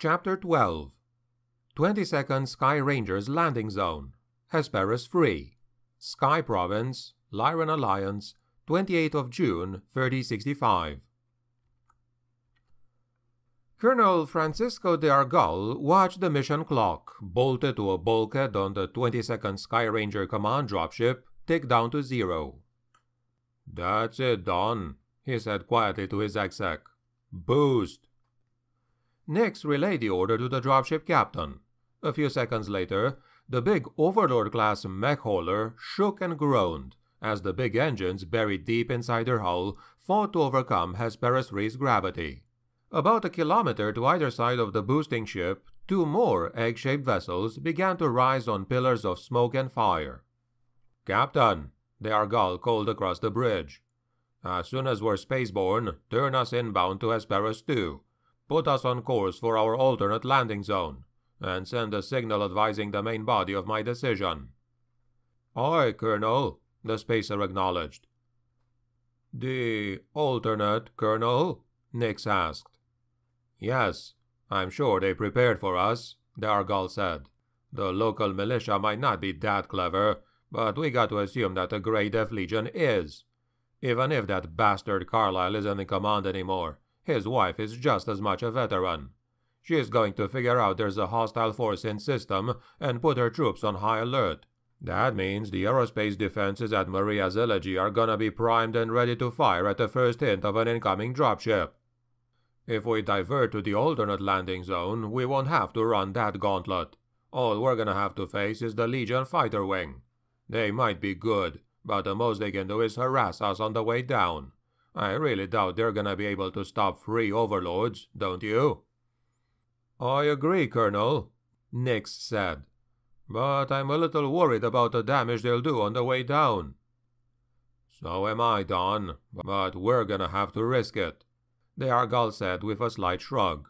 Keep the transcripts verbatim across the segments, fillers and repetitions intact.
Chapter twelve twenty-second Sky Rangers Landing Zone, Hesperus three, Skye Province, Lyran Alliance, twenty-eighth of June, thirty sixty-five. Colonel Francisco d'Argal watched the mission clock, bolted to a bulkhead on the twenty-second Sky Ranger command dropship, tick down to zero. "That's it, Don," he said quietly to his exec. "Boost." Nix relayed the order to the dropship captain. A few seconds later, the big Overlord-class mech hauler shook and groaned as the big engines buried deep inside her hull fought to overcome Hesperus three's gravity. About a kilometer to either side of the boosting ship, two more egg-shaped vessels began to rise on pillars of smoke and fire. "Captain," d'Argal called across the bridge, "as soon as we're spaceborne, turn us inbound to Hesperus two. Put us on course for our alternate landing zone, and send a signal advising the main body of my decision." "Aye, Colonel," the spacer acknowledged. "The alternate, Colonel?" Nix asked. "Yes, I'm sure they prepared for us," d'Argal said. "The local militia might not be that clever, but we got to assume that the Grey Death Legion is. Even if that bastard Carlyle isn't in command anymore, his wife is just as much a veteran. She's going to figure out there's a hostile force in system and put her troops on high alert. That means the aerospace defenses at Maria's Elegy are gonna be primed and ready to fire at the first hint of an incoming dropship. If we divert to the alternate landing zone, we won't have to run that gauntlet. All we're gonna have to face is the Legion fighter wing. They might be good, but the most they can do is harass us on the way down. I really doubt they're gonna be able to stop three overlords, don't you?" "I agree, Colonel," Nix said. "But I'm a little worried about the damage they'll do on the way down." "So am I, Don, but we're gonna have to risk it," d'Argal said with a slight shrug.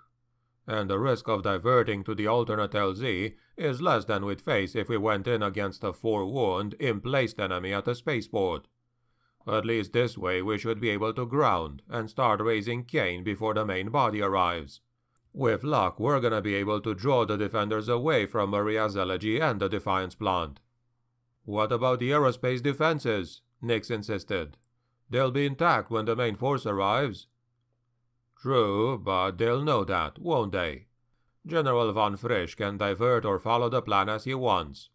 "And the risk of diverting to the alternate L Z is less than we'd face if we went in against a forewarned, in-placed enemy at the spaceport. At least this way we should be able to ground and start raising Cain before the main body arrives. With luck, we're gonna be able to draw the defenders away from Maria's Elegy and the Defiance plant." "What about the aerospace defenses?" Nix insisted. "They'll be intact when the main force arrives." "True, but they'll know that, won't they? General von Frisch can divert or follow the plan as he wants."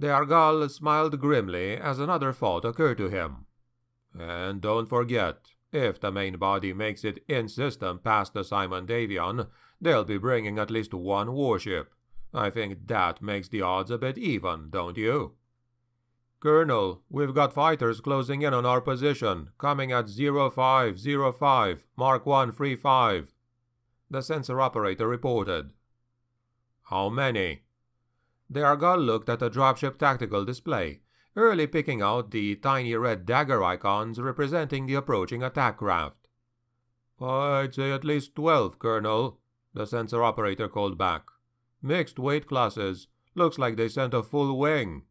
D'Argal smiled grimly as another thought occurred to him. "And don't forget, if the main body makes it in-system past the Simon Davion, they'll be bringing at least one warship. I think that makes the odds a bit even, don't you?" "Colonel, we've got fighters closing in on our position, coming at zero five zero five, Mark one three five, the sensor operator reported. "How many?" D'Argal looked at the dropship tactical display, early picking out the tiny red dagger icons representing the approaching attack craft. "I'd say at least twelve, Colonel," the sensor operator called back. "Mixed weight classes. Looks like they sent a full wing."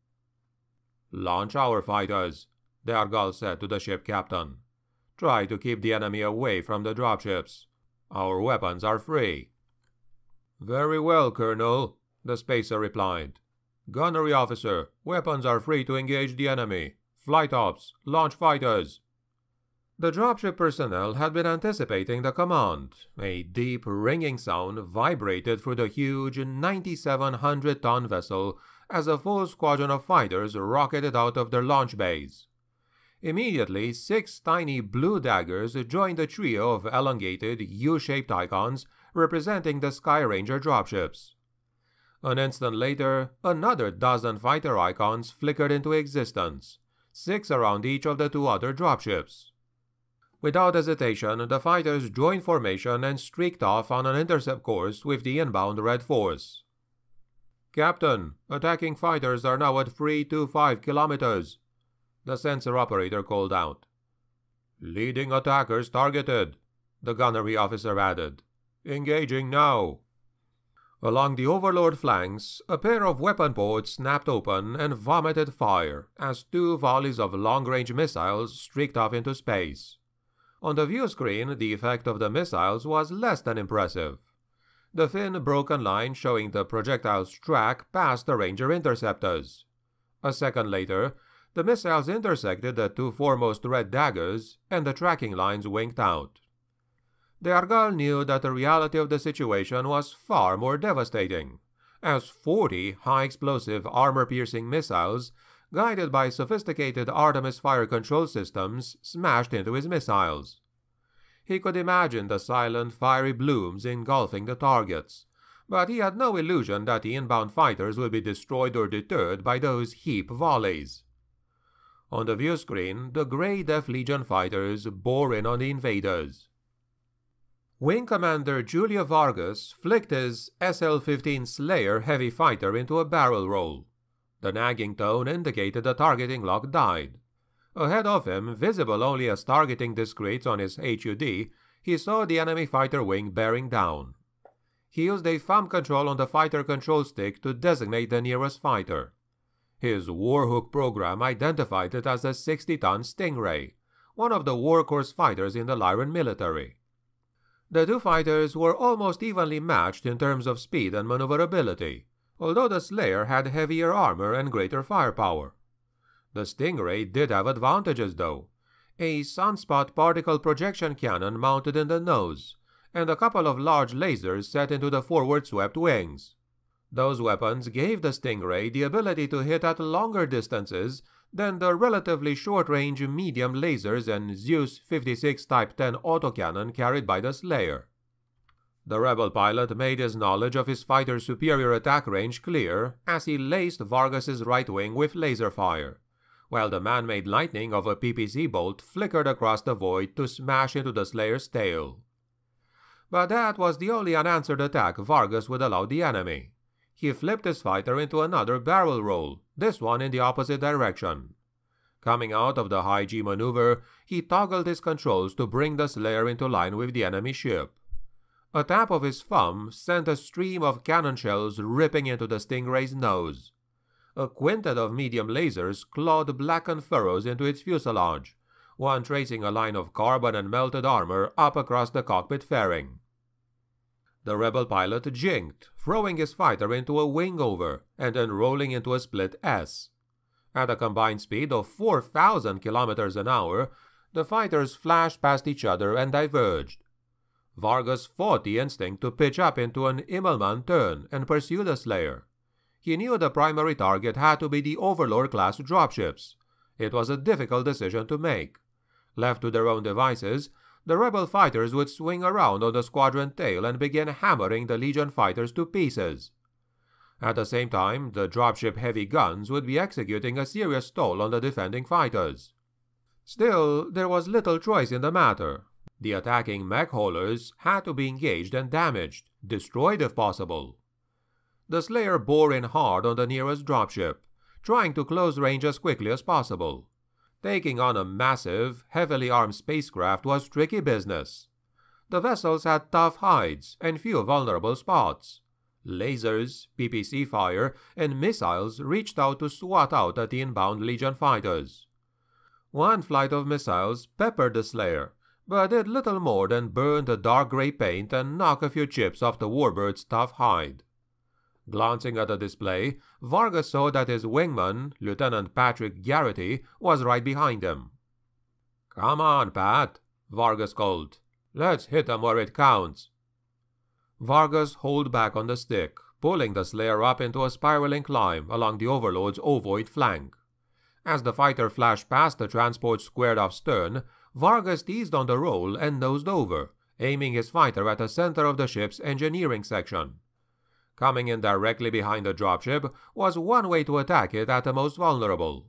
"Launch our fighters," d'Argal said to the ship captain. "Try to keep the enemy away from the dropships. Our weapons are free." "Very well, Colonel," the spacer replied. "Gunnery officer, weapons are free to engage the enemy. Flight ops, launch fighters." The dropship personnel had been anticipating the command. A deep ringing sound vibrated through the huge ninety-seven hundred ton vessel as a full squadron of fighters rocketed out of their launch bays. Immediately, six tiny blue daggers joined the trio of elongated, U-shaped icons representing the Sky Ranger dropships. An instant later, another dozen fighter icons flickered into existence, six around each of the two other dropships. Without hesitation, the fighters joined formation and streaked off on an intercept course with the inbound Red Force. "Captain, attacking fighters are now at three twenty-five kilometers, the sensor operator called out. "Leading attackers targeted," the gunnery officer added. "Engaging now." Along the Overlord flanks, a pair of weapon ports snapped open and vomited fire as two volleys of long-range missiles streaked off into space. On the view screen, the effect of the missiles was less than impressive. the thin broken line showing the projectile's track past the Ranger interceptors. A second later, the missiles intersected the two foremost red daggers, and the tracking lines winked out. D'Argal knew that the reality of the situation was far more devastating, as forty high-explosive armor-piercing missiles, guided by sophisticated Artemis fire control systems, smashed into his missiles. He could imagine the silent, fiery blooms engulfing the targets, but he had no illusion that the inbound fighters would be destroyed or deterred by those heap volleys. On the view screen, the Grey Death Legion fighters bore in on the invaders. Wing Commander Julia Vargas flicked his S L fifteen Slayer heavy fighter into a barrel roll. The nagging tone indicated the targeting lock died. Ahead of him, visible only as targeting discretes on his H U D, he saw the enemy fighter wing bearing down. He used a thumb control on the fighter control stick to designate the nearest fighter. His Warhook program identified it as a sixty-ton Stingray, one of the workhorse fighters in the Lyran military. The two fighters were almost evenly matched in terms of speed and maneuverability, although the Slayer had heavier armor and greater firepower. The Stingray did have advantages, though. A sunspot particle projection cannon mounted in the nose, and a couple of large lasers set into the forward-swept wings. Those weapons gave the Stingray the ability to hit at longer distances than the relatively short-range medium lasers and Zeus fifty-six type ten autocannon carried by the Slayer. The rebel pilot made his knowledge of his fighter's superior attack range clear as he laced Vargas's right wing with laser fire, while the man-made lightning of a P P C bolt flickered across the void to smash into the Slayer's tail. But that was the only unanswered attack Vargas would allow the enemy. He flipped his fighter into another barrel roll, this one in the opposite direction. Coming out of the high-G maneuver, he toggled his controls to bring the Slayer into line with the enemy ship. A tap of his thumb sent a stream of cannon shells ripping into the Stingray's nose. A quintet of medium lasers clawed blackened furrows into its fuselage, one tracing a line of carbon and melted armor up across the cockpit fairing. The rebel pilot jinked, throwing his fighter into a wing-over and then rolling into a split S. At a combined speed of four thousand kilometers an hour, the fighters flashed past each other and diverged. Vargas fought the instinct to pitch up into an Immelmann turn and pursue the Slayer. He knew the primary target had to be the Overlord-class dropships. It was a difficult decision to make. Left to their own devices, the rebel fighters would swing around on the squadron tail and begin hammering the Legion fighters to pieces. At the same time, the dropship heavy guns would be executing a serious toll on the defending fighters. Still, there was little choice in the matter. The attacking mech haulers had to be engaged and damaged, destroyed if possible. The Slayer bore in hard on the nearest dropship, trying to close range as quickly as possible. Taking on a massive, heavily armed spacecraft was tricky business. The vessels had tough hides and few vulnerable spots. Lasers, P P C fire, and missiles reached out to swat out at the inbound Legion fighters. One flight of missiles peppered the Slayer, but did little more than burn the dark gray paint and knock a few chips off the Warbird's tough hide. Glancing at the display, Vargas saw that his wingman, Lieutenant Patrick Garrity, was right behind him. "Come on, Pat," Vargas called. "Let's hit them where it counts." Vargas hauled back on the stick, pulling the Slayer up into a spiraling climb along the Overlord's ovoid flank. As the fighter flashed past the transport's squared-off stern, Vargas teased on the roll and nosed over, aiming his fighter at the center of the ship's engineering section. Coming in directly behind the dropship was one way to attack it at the most vulnerable.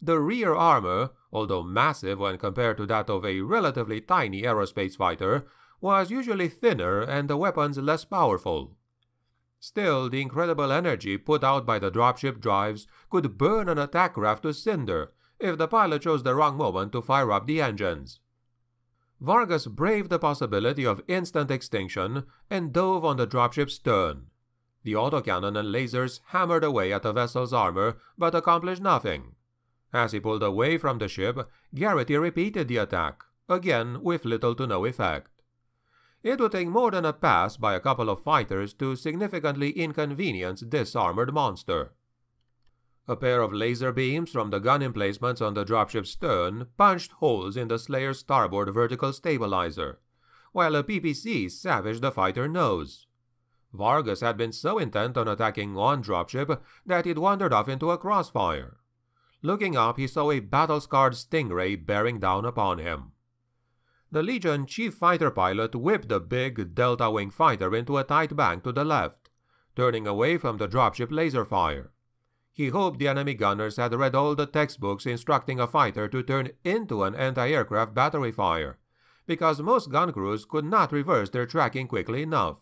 The rear armor, although massive when compared to that of a relatively tiny aerospace fighter, was usually thinner and the weapons less powerful. Still, the incredible energy put out by the dropship drives could burn an attack craft to cinder if the pilot chose the wrong moment to fire up the engines. Vargas braved the possibility of instant extinction and dove on the dropship's stern. The autocannon and lasers hammered away at the vessel's armor, but accomplished nothing. As he pulled away from the ship, Garrity repeated the attack, again with little to no effect. It would take more than a pass by a couple of fighters to significantly inconvenience this armored monster. A pair of laser beams from the gun emplacements on the dropship's stern punched holes in the Slayer's starboard vertical stabilizer, while a P P C savaged the fighter nose. Vargas had been so intent on attacking one dropship that it wandered off into a crossfire. Looking up, he saw a battle-scarred Stingray bearing down upon him. The Legion chief fighter pilot whipped the big delta-wing fighter into a tight bank to the left, turning away from the dropship laser fire. He hoped the enemy gunners had read all the textbooks instructing a fighter to turn into an anti-aircraft battery fire, because most gun crews could not reverse their tracking quickly enough.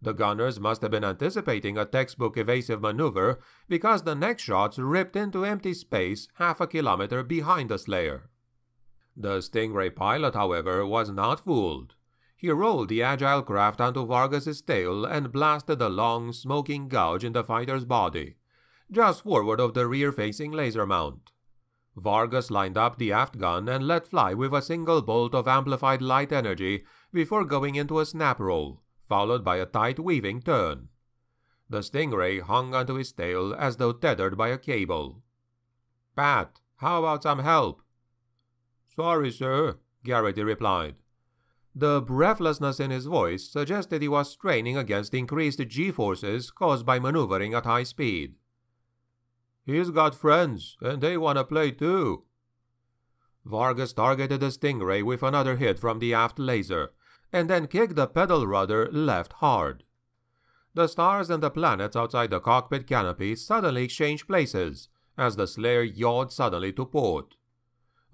The gunners must have been anticipating a textbook evasive maneuver because the next shots ripped into empty space half a kilometer behind the Slayer. The Stingray pilot, however, was not fooled. He rolled the agile craft onto Vargas's tail and blasted a long, smoking gouge in the fighter's body, just forward of the rear-facing laser mount. Vargas lined up the aft gun and let fly with a single bolt of amplified light energy before going into a snap roll, followed by a tight weaving turn. The Stingray hung onto his tail as though tethered by a cable. "Pat, how about some help?" "Sorry, sir," Garrity replied. The breathlessness in his voice suggested he was straining against increased G-forces caused by maneuvering at high speed. "He's got friends, and they want to play too." Vargas targeted the Stingray with another hit from the aft laser, and then kicked the pedal rudder left hard. The stars and the planets outside the cockpit canopy suddenly exchanged places, as the Slayer yawed suddenly to port.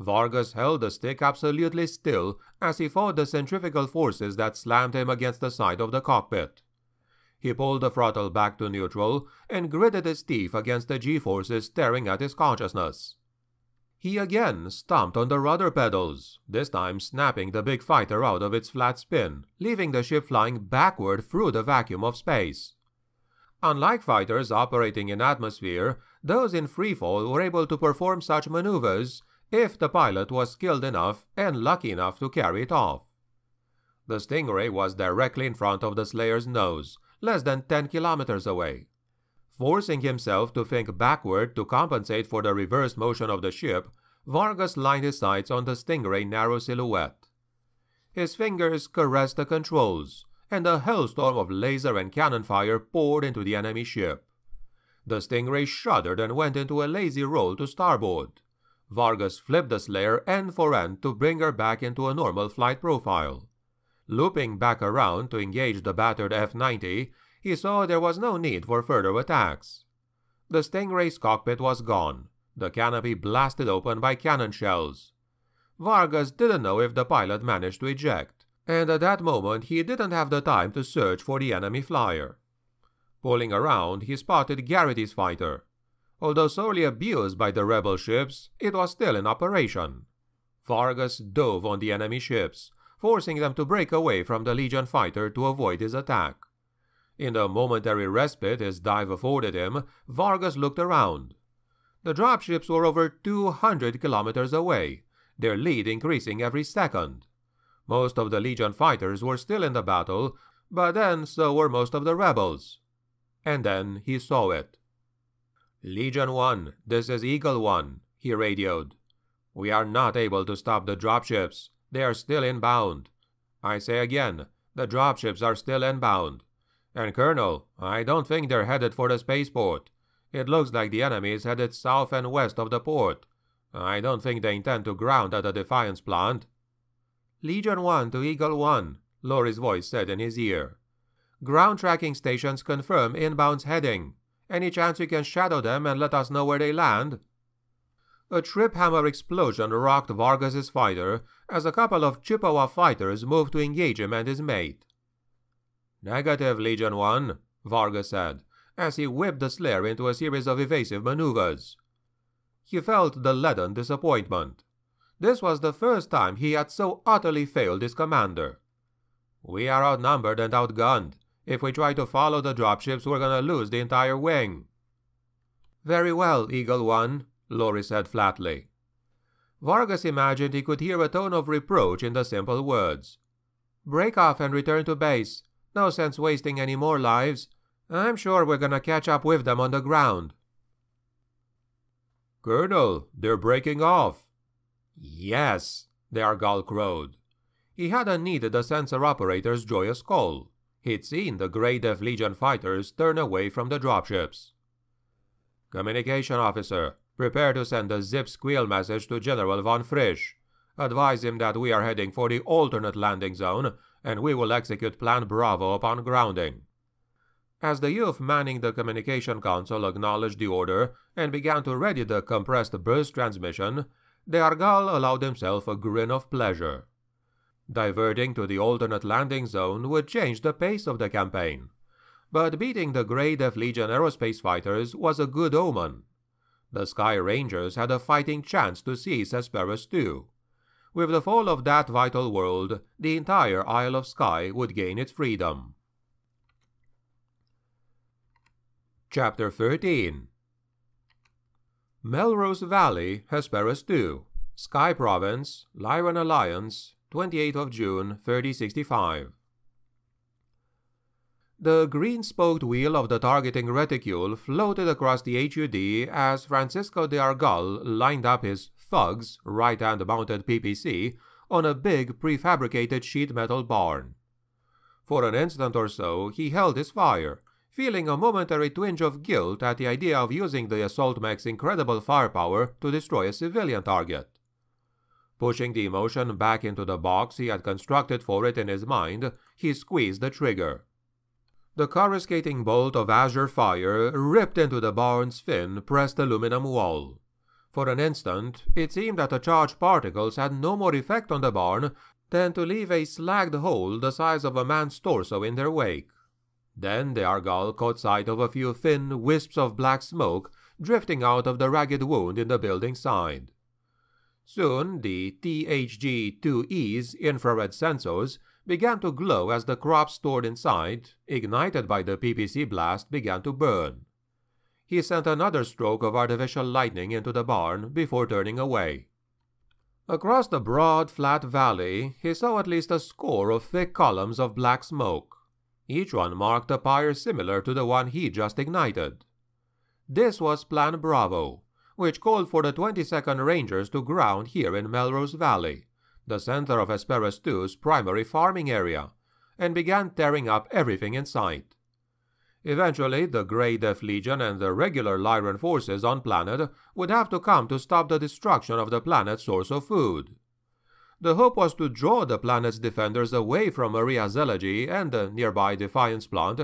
Vargas held the stick absolutely still as he fought the centrifugal forces that slammed him against the side of the cockpit. He pulled the throttle back to neutral and gritted his teeth against the G-forces staring at his consciousness. He again stomped on the rudder pedals, this time snapping the big fighter out of its flat spin, leaving the ship flying backward through the vacuum of space. Unlike fighters operating in atmosphere, those in freefall were able to perform such maneuvers if the pilot was skilled enough and lucky enough to carry it off. The Stingray was directly in front of the Slayer's nose, less than ten kilometers away. Forcing himself to think backward to compensate for the reverse motion of the ship, Vargas lined his sights on the Stingray's narrow silhouette. His fingers caressed the controls, and a hailstorm of laser and cannon fire poured into the enemy ship. The Stingray shuddered and went into a lazy roll to starboard. Vargas flipped the Slayer end for end to bring her back into a normal flight profile. Looping back around to engage the battered F ninety, he saw there was no need for further attacks. The Stingray's cockpit was gone, the canopy blasted open by cannon shells. Vargas didn't know if the pilot managed to eject, and at that moment he didn't have the time to search for the enemy flyer. Pulling around, he spotted Garrity's fighter. Although sorely abused by the rebel ships, it was still in operation. Vargas dove on the enemy ships, forcing them to break away from the Legion fighter to avoid his attack. In the momentary respite his dive afforded him, Vargas looked around. The dropships were over two hundred kilometers away, their lead increasing every second. Most of the Legion fighters were still in the battle, but then so were most of the rebels. And then he saw it. "Legion one, this is Eagle one, he radioed. "We are not able to stop the dropships. They are still inbound. I say again, the dropships are still inbound. And Colonel, I don't think they're headed for the spaceport. It looks like the enemy is headed south and west of the port. I don't think they intend to ground at the Defiance plant." Legion one to Eagle one, Lori's voice said in his ear. "Ground tracking stations confirm inbound's heading. Any chance you can shadow them and let us know where they land?" A trip hammer explosion rocked Vargas's fighter as a couple of Chippewa fighters moved to engage him and his mate. "Negative, Legion one, Vargas said, as he whipped the Slayer into a series of evasive maneuvers. He felt the leaden disappointment. This was the first time he had so utterly failed his commander. "We are outnumbered and outgunned. If we try to follow the dropships, we're gonna lose the entire wing." "Very well, Eagle one, Lori said flatly. Vargas imagined he could hear a tone of reproach in the simple words. Break off and return to base. No sense wasting any more lives. I'm sure we're gonna catch up with them on the ground." "Colonel, they're breaking off." "Yes," d'Argal crowed. He hadn't needed the sensor operator's joyous call. He'd seen the Grey Death Legion fighters turn away from the dropships. "Communication officer, prepare to send a zip squeal message to General von Frisch. Advise him that we are heading for the alternate landing zone, and we will execute Plan Bravo upon grounding." As the youth manning the communication console acknowledged the order and began to ready the compressed burst transmission, d'Argal allowed himself a grin of pleasure. Diverting to the alternate landing zone would change the pace of the campaign, but beating the Grey Death Legion aerospace fighters was a good omen. The Sky Rangers had a fighting chance to seize Hesperus two. With the fall of that vital world, the entire Isle of Skye would gain its freedom. Chapter thirteen. Melrose Valley, Hesperus two, Skye Province, Lyran Alliance, twenty-eighth of June, thirty sixty-five. The green-spoked wheel of the targeting reticule floated across the H U D as Francisco d'Argal lined up his thugs, right-hand mounted P P C, on a big prefabricated sheet metal barn. For an instant or so he held his fire, feeling a momentary twinge of guilt at the idea of using the assault mech's incredible firepower to destroy a civilian target. Pushing the emotion back into the box he had constructed for it in his mind, he squeezed the trigger. The coruscating bolt of azure fire ripped into the barn's thin, pressed aluminum wall. For an instant, it seemed that the charged particles had no more effect on the barn than to leave a slagged hole the size of a man's torso in their wake. Then d'Argal caught sight of a few thin wisps of black smoke drifting out of the ragged wound in the building side. Soon the T H G two E's infrared sensors began to glow as the crop stored inside, ignited by the P P C blast, began to burn. He sent another stroke of artificial lightning into the barn before turning away. Across the broad, flat valley, he saw at least a score of thick columns of black smoke. Each one marked a pyre similar to the one he just ignited. This was Plan Bravo, which called for the twenty-second Rangers to ground here in Melrose Valley, the center of Hesperus two's primary farming area, and began tearing up everything in sight. Eventually, the Grey Death Legion and the regular Lyran forces on planet would have to come to stop the destruction of the planet's source of food. The hope was to draw the planet's defenders away from Maria's Elegy and the nearby Defiance plant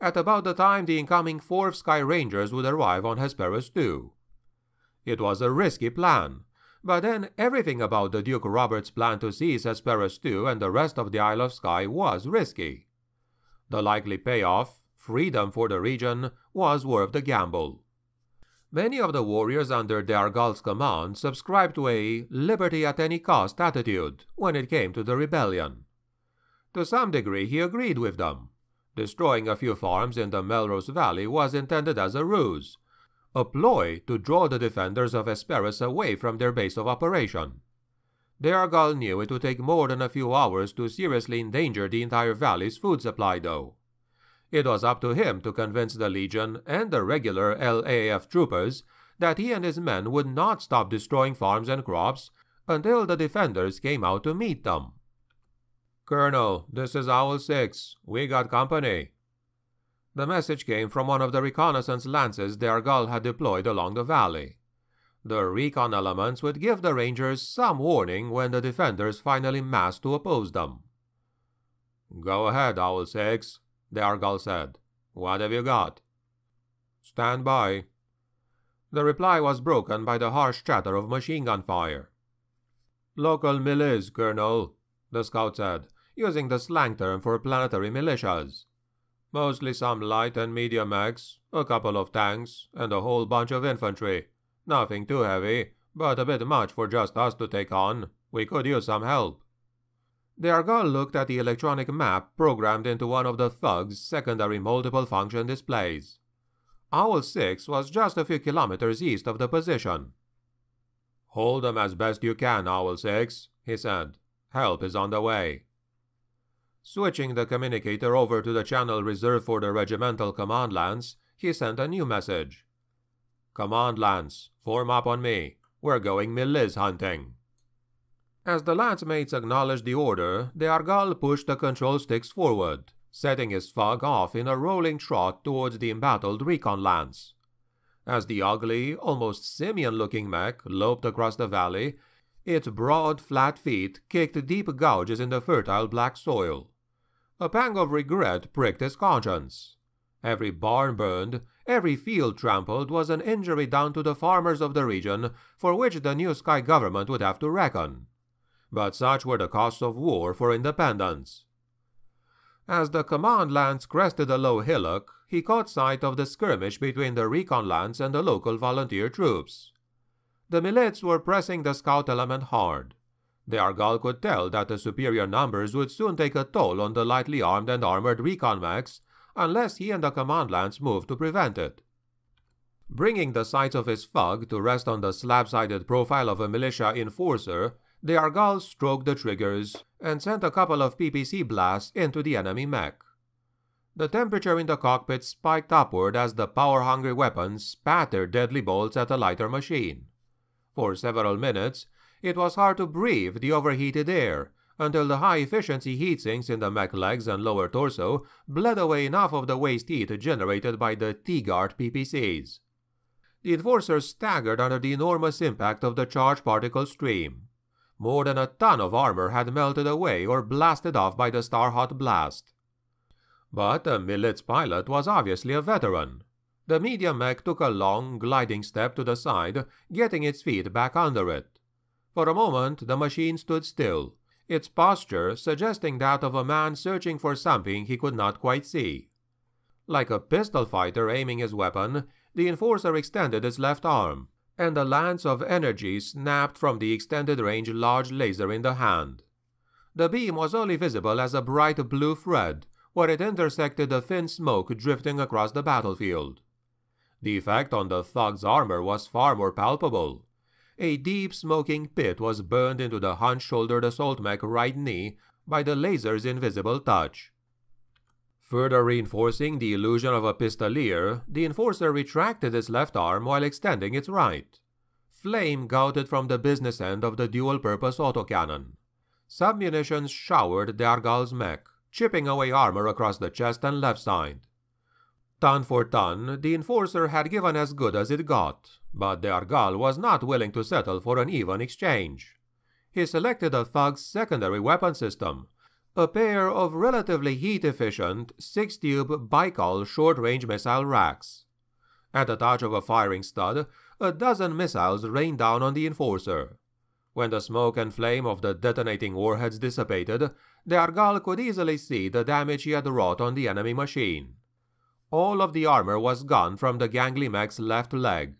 at about the time the incoming fourth Sky Rangers would arrive on Hesperus two. It was a risky plan, but then everything about the Duke Robert's plan to seize Hesperus two and the rest of the Isle of Skye was risky. The likely payoff, freedom for the region, was worth the gamble. Many of the warriors under d'Argal's command subscribed to a liberty-at-any-cost attitude when it came to the rebellion. To some degree he agreed with them. Destroying a few farms in the Melrose Valley was intended as a ruse, a ploy to draw the defenders of Hesperus away from their base of operation. d'Argal knew it would take more than a few hours to seriously endanger the entire valley's food supply, though. It was up to him to convince the Legion and the regular L A A F troopers that he and his men would not stop destroying farms and crops until the defenders came out to meet them. "Colonel, this is Owl Six. We got company." The message came from one of the reconnaissance lances d'Argal had deployed along the valley. The recon elements would give the Rangers some warning when the defenders finally massed to oppose them. "Go ahead, Owl Six," d'Argal said. "What have you got?" "Stand by." The reply was broken by the harsh chatter of machine gun fire. "Local milice, Colonel," the scout said, using the slang term for planetary militias. "Mostly some light and medium mechs, a couple of tanks, and a whole bunch of infantry. Nothing too heavy, but a bit much for just us to take on. We could use some help." d'Argal looked at the electronic map programmed into one of the thugs' secondary multiple-function displays. Owl Six was just a few kilometers east of the position. "Hold them as best you can, Owl Six," he said. "Help is on the way." Switching the communicator over to the channel reserved for the regimental command lance, he sent a new message. Command lance, form up on me. We're going Miliz hunting. As the lance mates acknowledged the order, d'Argal pushed the control sticks forward, setting his fog off in a rolling trot towards the embattled recon lance. As the ugly, almost simian-looking mech loped across the valley, its broad, flat feet kicked deep gouges in the fertile black soil. A pang of regret pricked his conscience. Every barn burned, every field trampled was an injury done to the farmers of the region for which the new Skye government would have to reckon. But such were the costs of war for independence. As the command lance crested a low hillock, he caught sight of the skirmish between the recon lance and the local volunteer troops. The Millets were pressing the scout element hard. D'Argal could tell that the superior numbers would soon take a toll on the lightly armed and armored recon mechs, unless he and the command lance moved to prevent it. Bringing the sights of his fug to rest on the slab-sided profile of a militia enforcer, D'Argal stroked the triggers and sent a couple of P P C blasts into the enemy mech. The temperature in the cockpit spiked upward as the power-hungry weapons spattered deadly bolts at the lighter machine. For several minutes, it was hard to breathe the overheated air, until the high-efficiency heat sinks in the mech legs and lower torso bled away enough of the waste heat generated by the T-Guard P P Cs. The enforcer staggered under the enormous impact of the charge particle stream. More than a ton of armor had melted away or blasted off by the star-hot blast. But the Millet's pilot was obviously a veteran. The medium mech took a long, gliding step to the side, getting its feet back under it. For a moment, the machine stood still, its posture suggesting that of a man searching for something he could not quite see. Like a pistol fighter aiming his weapon, the enforcer extended his left arm, and a lance of energy snapped from the extended-range large laser in the hand. The beam was only visible as a bright blue thread, where it intersected the thin smoke drifting across the battlefield. The effect on the thug's armor was far more palpable. A deep smoking pit was burned into the hunch-shouldered assault mech's right knee by the laser's invisible touch. Further reinforcing the illusion of a pistolier, the enforcer retracted his left arm while extending its right. Flame gouted from the business end of the dual-purpose autocannon. Submunitions showered d'Argal's mech, chipping away armor across the chest and left side. Ton for ton, the enforcer had given as good as it got, but d'Argal was not willing to settle for an even exchange. He selected a thug's secondary weapon system, a pair of relatively heat-efficient six-tube Baikal short-range missile racks. At the touch of a firing stud, a dozen missiles rained down on the enforcer. When the smoke and flame of the detonating warheads dissipated, d'Argal could easily see the damage he had wrought on the enemy machine. All of the armor was gone from the gangly mech's left leg.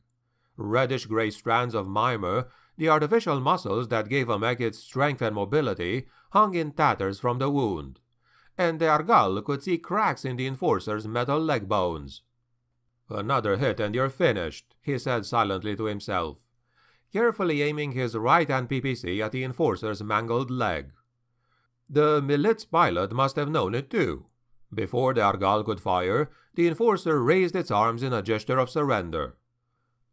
Reddish-gray strands of mimer, the artificial muscles that gave a mech its strength and mobility, hung in tatters from the wound, and d'Argal could see cracks in the enforcer's metal leg bones. "Another hit and you're finished," he said silently to himself, carefully aiming his right-hand P P C at the enforcer's mangled leg. The Milit's pilot must have known it too. Before d'Argal could fire, the enforcer raised its arms in a gesture of surrender.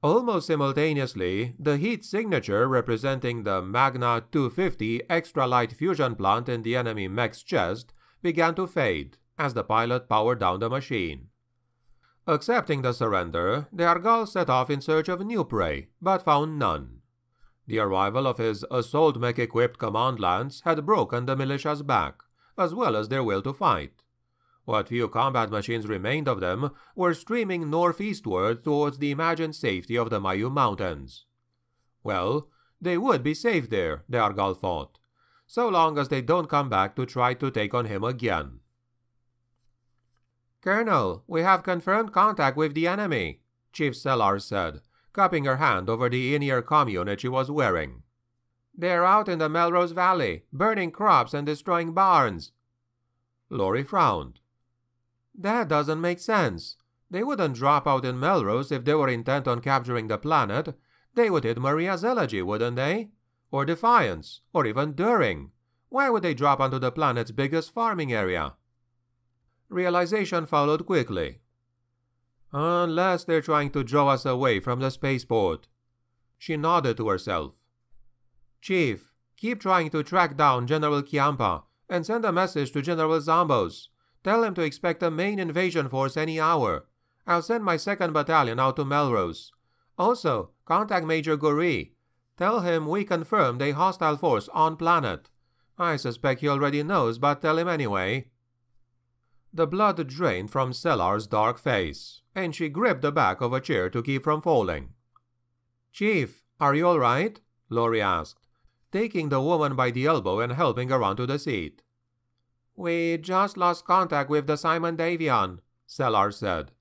Almost simultaneously, the heat signature representing the Magna two fifty extra-light fusion plant in the enemy mech's chest began to fade as the pilot powered down the machine. Accepting the surrender, d'Argal set off in search of new prey, but found none. The arrival of his assault mech-equipped command lance had broken the militia's back, as well as their will to fight. What few combat machines remained of them were streaming northeastward towards the imagined safety of the Mayu Mountains. Well, they would be safe there, d'Argal thought, so long as they don't come back to try to take on him again. "Colonel, we have confirmed contact with the enemy," Chief Sellars said, cupping her hand over the in-ear comm unit she was wearing. "They're out in the Melrose Valley, burning crops and destroying barns." Lori frowned. "That doesn't make sense. They wouldn't drop out in Melrose if they were intent on capturing the planet. They would hit Maria's Elegy, wouldn't they? Or Defiance, or even During. Why would they drop onto the planet's biggest farming area? Realization followed quickly. Unless they're trying to draw us away from the spaceport. She nodded to herself. Chief, keep trying to track down General Chiampa and send a message to General Zambos. Tell him to expect a main invasion force any hour. I'll send my second battalion out to Melrose. Also, contact Major Gouri. Tell him we confirmed a hostile force on planet. I suspect he already knows, but tell him anyway. The blood drained from Sellars' dark face, and she gripped the back of a chair to keep from falling. Chief, are you all right? Lori asked, taking the woman by the elbow and helping her onto the seat. We just lost contact with the Simon Davion, Sellars said.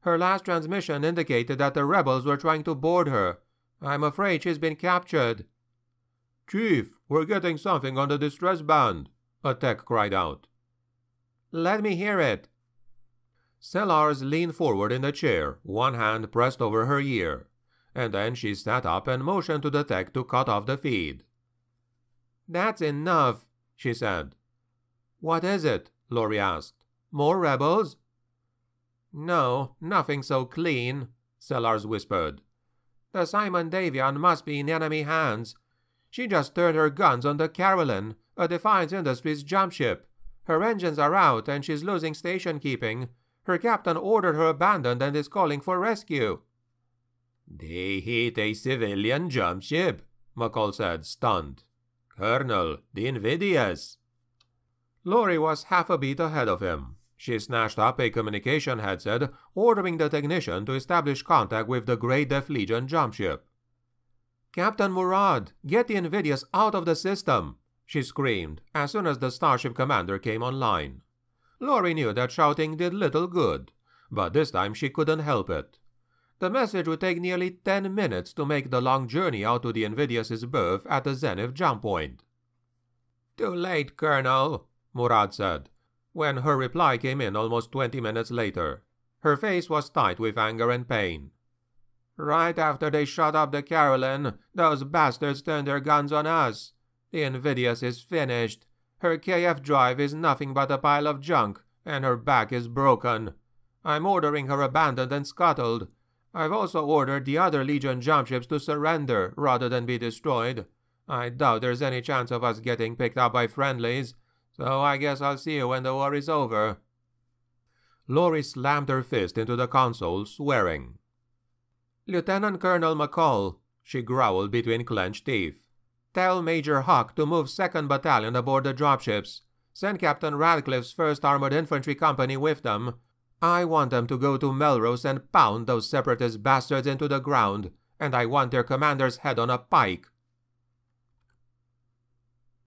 Her last transmission indicated that the rebels were trying to board her. I'm afraid she's been captured. Chief, we're getting something on the distress band, a tech cried out. Let me hear it. Sellars leaned forward in the chair, one hand pressed over her ear, and then she sat up and motioned to the tech to cut off the feed. That's enough, she said. What is it? Lori asked. More rebels? No, nothing so clean, Sellars whispered. The Simon Davion must be in enemy hands. She just turned her guns on the Carolyn, a Defiance Industries jump ship. Her engines are out and she's losing station keeping. Her captain ordered her abandoned and is calling for rescue. They hit a civilian jump ship, McCall said, stunned. Colonel, the Invidious. Lori was half a beat ahead of him. She snatched up a communication headset, ordering the technician to establish contact with the Grey Death Legion jump ship. Captain Murad, get the Invidious out of the system, she screamed as soon as the Starship Commander came online. Lori knew that shouting did little good, but this time she couldn't help it. The message would take nearly ten minutes to make the long journey out to the Invidious's berth at the Zenith jump point. Too late, Colonel, Murad said, when her reply came in almost twenty minutes later. Her face was tight with anger and pain. Right after they shot up the Carolyn, those bastards turned their guns on us. The Invidious is finished. Her K F drive is nothing but a pile of junk, and her back is broken. I'm ordering her abandoned and scuttled. I've also ordered the other Legion jump ships to surrender rather than be destroyed. I doubt there's any chance of us getting picked up by friendlies, so I guess I'll see you when the war is over. Lori slammed her fist into the console, swearing. Lieutenant Colonel McCall, she growled between clenched teeth. Tell Major Hawk to move second Battalion aboard the dropships. Send Captain Radcliffe's first Armored Infantry Company with them. I want them to go to Melrose and pound those separatist bastards into the ground, and I want their commander's head on a pike.